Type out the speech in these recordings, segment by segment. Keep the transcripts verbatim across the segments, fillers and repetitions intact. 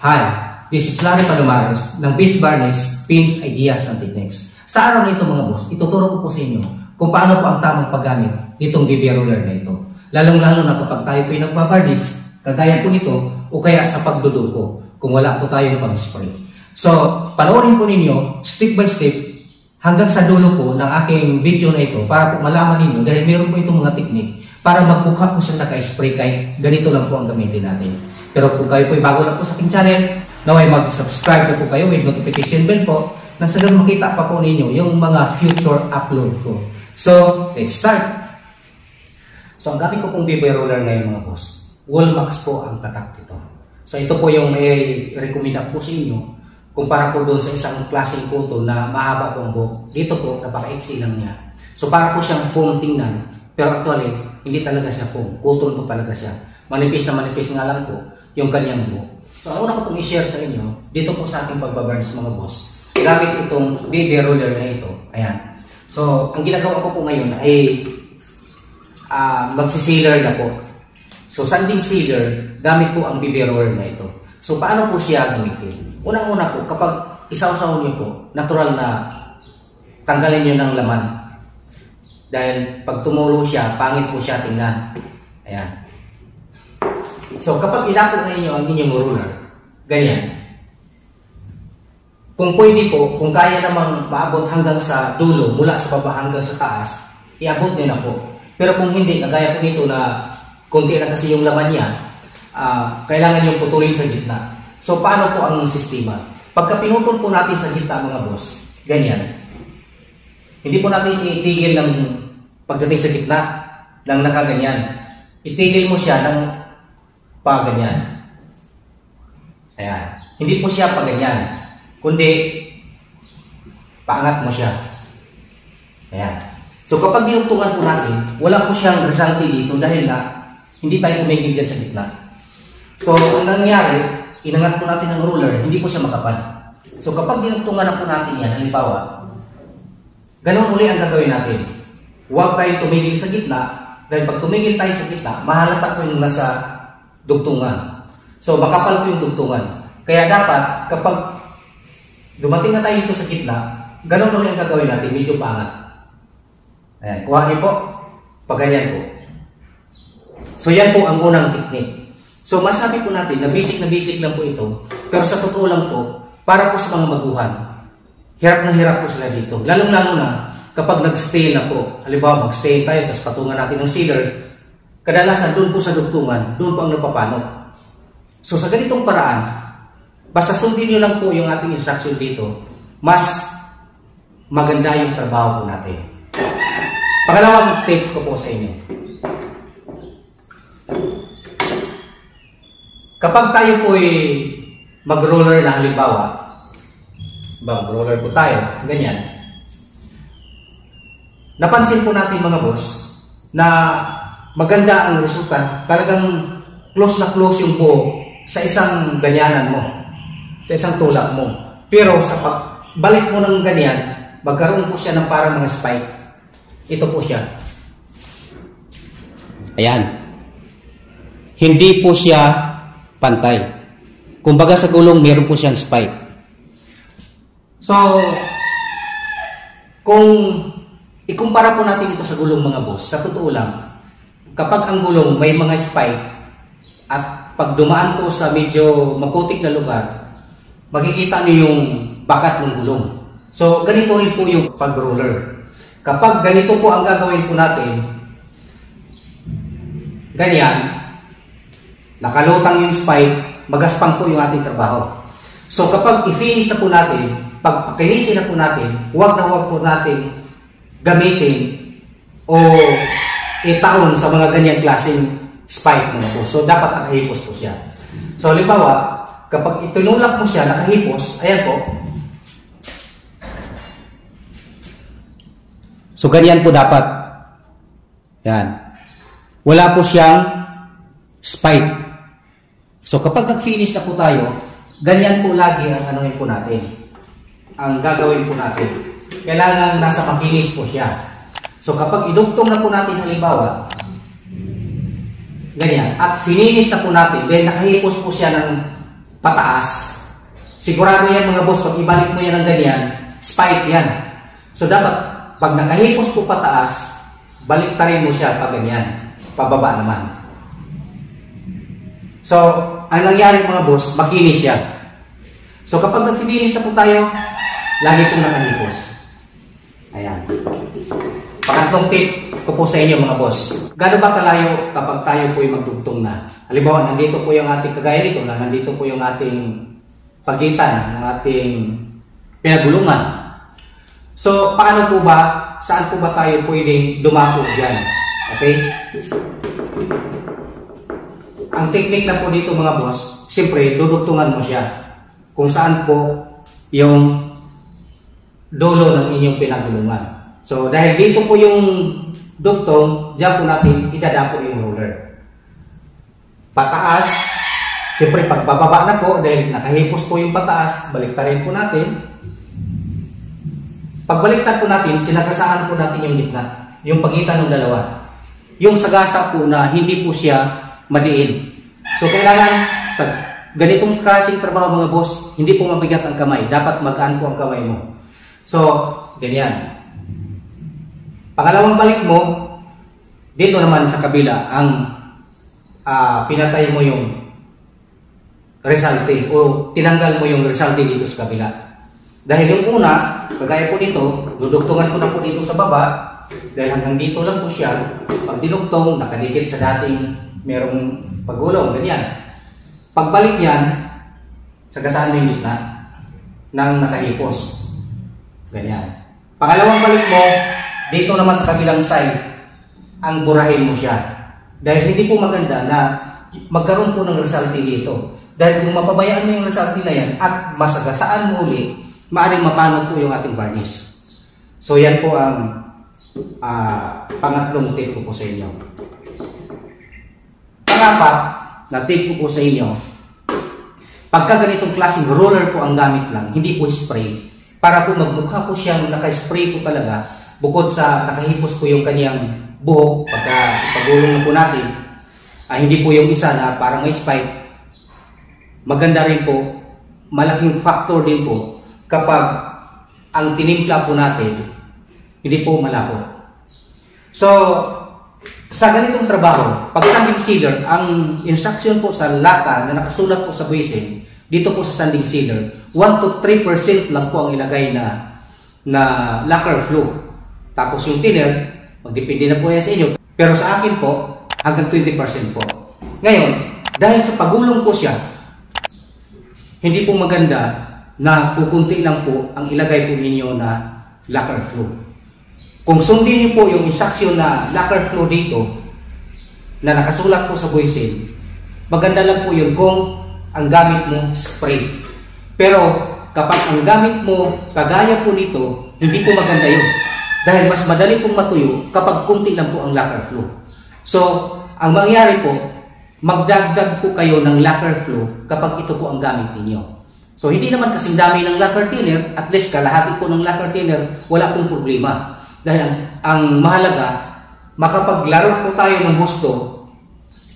Hi, this is Larry Palomares ng Biz Varnish, Pins, Ideas, and Techniques. Sa araw na ito mga boss, ituturo ko po sa inyo kung paano po ang tamang paggamit nitong Baby Roller na ito. Lalong-lalo na kapag tayo po ay nagpa-varnish, kagaya po nito o kaya sa pagdudugo kung wala po tayo ng pang-spray. So, panoorin po ninyo step by step hanggang sa dulo po ng aking video na ito para po malaman ninyo dahil meron po itong mga technique para magbukha po sa naka-spray kahit ganito lang po ang gamitin natin. Pero kung kayo po ay bago lang po sa aking channel, naway mag-subscribe po, po kayo with notification bell po nang sa ganun makita pa po ninyo yung mga future upload ko. So, let's start! So, ang gamit ko pong Baby Roller ngayon mga boss, Wallmax po ang tatak dito. So, ito po yung may recommenda po sa inyo kumpara po doon sa isang klaseng kuto na mahaba po ang buhok. Dito po, napaka-eksi lang niya. So, para po siyang foam tingnan, pero actually, hindi talaga siya foam. Kuton po talaga siya. Manipis na manipis nga lang po yung kanyang buhok. So, ang una ko pong i-share sa inyo, dito po sa ating pagbabarnish mga boss, gamit itong Baby Roller na ito. Ayan. So, ang ginagawa ko po ngayon ay uh, magsisealer na po. So, sanding sealer, gamit po ang Baby Roller na ito. So, paano po siya gamitin? Unang-una po, kapag isaw-saw nyo po, natural na tanggalin nyo ng laman. Dahil pag tumulo siya, pangit po siya tingnan. Ayan. So, kapag ilapot na ninyo ang inyong roller, ganyan. Kung pwede po, kung kaya namang maabot hanggang sa dulo, mula sa baba hanggang sa taas, iabot nyo na po. Pero kung hindi, nagaya po nito na konti na kasi yung laman niya, uh, kailangan yung putulin sa gitna. So, paano po ang sistema? Pagka pinutol po natin sa gitna mga boss, ganyan. Hindi po natin itigil ng pagdating sa gitna, ng nakaganyan. Itigil mo siya ng pa ganyan. Ayan. Hindi po siya pa ganyan. Kundi, paangat mo siya. Ayan. So, kapag dinugtungan po natin, wala po siyang resulti dito dahil na hindi tayo tumigil dyan sa gitna. So, ang nangyari, inangat po natin ang roller, hindi po siya makapal. So, kapag dinugtungan na po natin yan, halimbawa, ganun uli ang gagawin natin. Huwag tayong tumigil sa gitna dahil pag tumigil tayo sa gitna, mahalata po yung nasa dugtungan. So, makapal po yung dugtungan. Kaya dapat, kapag dumating na tayo dito sa gitna, ganun naman ang gagawin natin, medyo paangat. Ayan, kuha niyo po, paganyan po. So, yan po ang unang technique. So, masabi po natin na basic na basic lang po ito, pero sa totoo lang po, para po sa mga maguhan, hirap na hirap po sila dito. Lalong-lalo na, kapag nag-stay na po, halimbawa, mag-stay tayo, tapos patungan natin ng sealer, kadalasan doon po sa dugtungan, doon po ang napapanot. So sa ganitong paraan, basta sundin nyo lang po yung ating instruction dito, mas maganda yung trabaho po natin. Pangalawang tip ko po sa inyo. Kapag tayo po ay mag-roller na halimbawa, mag-roller po tayo, ganyan. Napansin po natin mga boss, na maganda ang resulta, talagang close na close yung buhok sa isang ganyanan mo, sa isang tulak mo. Pero sa pagbalik mo ng ganyan, magkaroon po siya ng parang mga spike. Ito po siya. Ayan. Hindi po siya pantay. Kumbaga sa gulong, meron po siyang spike. So, kung ikumpara po natin ito sa gulong mga boss, sa totoo lang, kapag ang gulong may mga spike at pag dumaan po sa medyo maputik na lugar, makikita niyo yung bakat ng gulong. So, ganito rin po yung pag-roller. Kapag ganito po ang gagawin po natin, ganyan, nakalutang yung spike, magaspang po yung ating trabaho. So, kapag i-finish na po natin, pag pakinisin na po natin, huwag na huwag po natin gamitin o itaon sa mga ganyang klaseng spike mo po. So, dapat nakahipos po siya. So, halimbawa, kapag itunulak mo siya, nakahipos, ayan po. So, ganyan po dapat. Yan. Wala po siyang spike. So, kapag nag-finish na po tayo, ganyan po lagi ang anuhin po natin. Ang gagawin po natin. Kailangan nasa makinis po siya. So, kapag idugtong na po natin, halimbawa, ganyan, at fininis na po natin, dahil nakahipos po siya ng pataas, sigurado yan mga boss, pag ibalik mo yan ng ganyan, spike yan. So dapat, pag nakahipos po pataas, balik tarin mo siya pag ganyan, pababa naman. So, ang nangyari mga boss, makinis siya. So kapag nagfinis na po tayo, lagi pong nakahipos. Ayan. Pangatlong tip ko po sa inyo mga boss, gaano ba kalayo kapag tayo po ay magdugtong na? Halimbawa, nandito po yung ating kagaya nito, na nandito po yung ating pagitan ng ating pinagulungan. So, paano po ba, saan po ba tayo pwedeng dumako dyan? Okay? Ang technique na po dito mga boss, siyempre, dudugtungan mo siya kung saan po yung dolo ng inyong pinagulungan. So, dahil dito po yung dugtong, dyan po natin idadapo yung roller. Pataas. Siyempre, pagbababa na po, dahil nakahipos po yung pataas, baliktarin po natin. Pagbaliktan po natin, sinagasahan po natin yung gitna, yung pagitan ng dalawa. Yung sagasa po na hindi po siya madiin. So, kailangan sa ganitong klaseng trabaho mga boss, hindi po mabigat ang kamay. Dapat magaan po ang kamay mo. So, ganyan. Pangalawang balik mo, dito naman sa kabila, ang uh, pinatay mo yung resulte o tinanggal mo yung resulte dito sa kabila. Dahil yung una, kagaya po dito, dudugtungan ko na po dito sa baba dahil hanggang dito lang po siya. Pag dinugtong, nakadikit sa dating merong pagulong, ganyan. Pagbalik yan, sagasaan mo yung gitna ng nakahipos. Ganyan. Pangalawang balik mo, dito naman sa kabilang side, ang burahin mo siya. Dahil hindi po maganda na magkaroon po ng resulte dito. Dahil kung mapabayaan mo yung resulte na yan at masagasaan mo ulit, maaaring mapanot po yung ating varnish. So yan po ang uh, pangatlong tip ko po sa inyo. Pangapat na tip ko po sa inyo, pagka ganitong klaseng roller po ang gamit lang, hindi po spray, para po magmukha po siyang naka-spray po talaga, bukod sa nakahipos po yung kanyang buhok, pagka pagulong na po natin, ah, hindi po yung isa na parang may spike. Maganda rin po, malaking factor din po kapag ang tinimpla po natin hindi po malapot. So, sa ganitong trabaho, pag sanding sealer, ang instruction po sa lata na nakasulat po sa Boysen, dito po sa sanding sealer, one to three percent lang po ang ilagay na na lacquer flow. Tapos yung thinner, magdepende na po yan sa inyo. Pero sa akin po, hanggang twenty percent po. Ngayon, dahil sa pagulong po siya, hindi po maganda na kukunti lang po ang ilagay po ninyo na lacquer flow. Kung sundin niyo po yung instruction na lacquer flow dito, na nakasulat po sa Boysen, maganda lang po yun kung ang gamit mo spray. Pero kapag ang gamit mo kagaya po nito, hindi po maganda yun. Dahil mas madali pong matuyo kapag kunti lang po ang lacquer flow. So, ang mangyari po, magdagdag po kayo ng lacquer flow kapag ito po ang gamit ninyo. So, hindi naman kasing dami ng lacquer thinner, at least kalahati po ng lacquer thinner, wala pong problema. Dahil ang, ang mahalaga, makapaglaro po tayo ng gusto,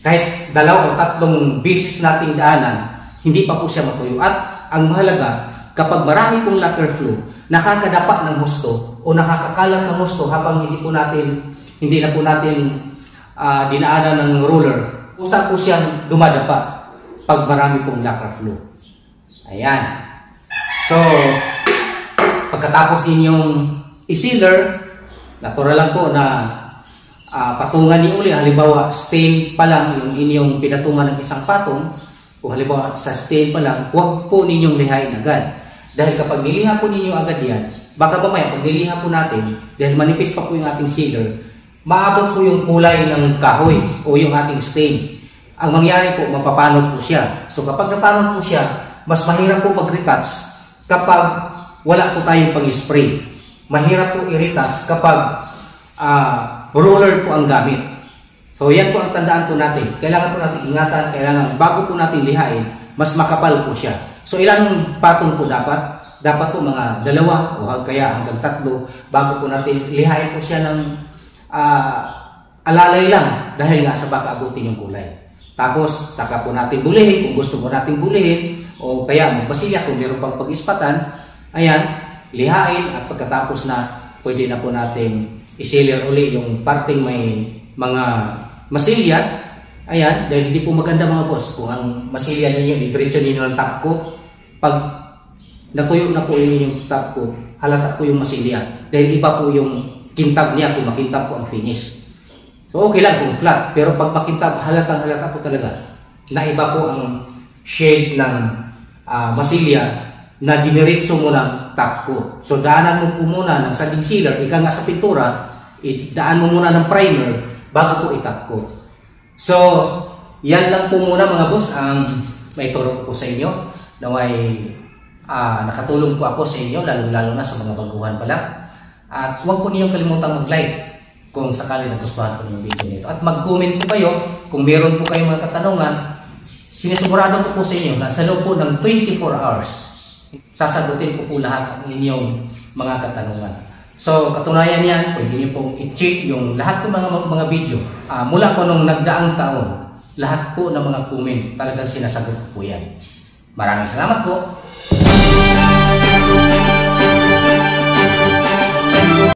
kahit dalaw o tatlong beses nating daanan, hindi pa po siya matuyo. At ang mahalaga, kapag marami pong lacquer flow, nakakadapa ng gusto o nakakakalat ng gusto habang hindi po natin, hindi na po natin Uh, dinaanan ng roller, usap po siyang dumadapa pag marami pong lacquer flow. Ayan. So, pagkatapos ninyong i-sealer, natural lang po na uh, patungan niyo uli. Halimbawa, stain pa lang yung inyong pinatungan ng isang patong. Kung halimbawa, sa stain pa lang, huwag po ninyong lihain agad. Dahil kapag niliha po ninyo agad yan, baka mamaya, pag niliha po natin, dahil manipis pa po yung ating sealer, maabot po yung kulay ng kahoy o yung ating stain. Ang mangyari po, mapapanot po siya. So kapag napanot po siya, mas mahirap po mag-retouch kapag wala po tayong pag-spray. Mahirap po i-retouch kapag uh, roller po ang gamit. So yan po ang tandaan po natin. Kailangan po natin ingatan, kailangan bago po natin lihain, mas makapal po siya. So ilang patong po dapat? Dapat po mga dalawa o kaya hanggang tatlo bago po natin lihain po siya ng Uh, alalay lang dahil nga sa baka abutin yung kulay. Tapos, saka po natin bulihin kung gusto po natin bulihin, o kaya magbasilya kung meron pang pag-ispatan. Ayan, lihain at pagkatapos na pwede na po natin isilir uli yung parting may mga masilya. Ayan, dahil hindi po maganda mga boss kung ang masilya ninyo, i-diretso ninyo ang top coat. Pag nakuyo na po yun yung top coat, halata po yung masilya. Dahil iba po yung kintab niya kung makintab po ang finish. So okay lang kung flat, pero pag makintab, halatang halata po talaga na iba po ang shade ng uh, masilya na diniritso mo ng top coat. So daanan mo po muna ng sanding sealer, ika nga sa pintura, daan mo muna ng primer bago po i-top coat. So yan lang po muna mga boss ang may turo po sa inyo. Naway uh, nakatulong po ako sa inyo, lalo-lalo na sa mga baguhan pa lang. At huwag po ninyong kalimutang mag-like kung sakali nagustuhan po ng video nito. At mag-comment po kayo kung meron po kayong mga katanungan. Sinisugurado ko po sa inyo na sa loob po ng twenty-four hours, sasagutin ko po lahat ng inyong mga katanungan. So, katunayan yan, pwede nyo pong i-check yung lahat ng mga, mga video. Uh, mula po nung nagdaang taon, lahat po ng mga comment talagang sinasagot po yan. Maraming salamat po!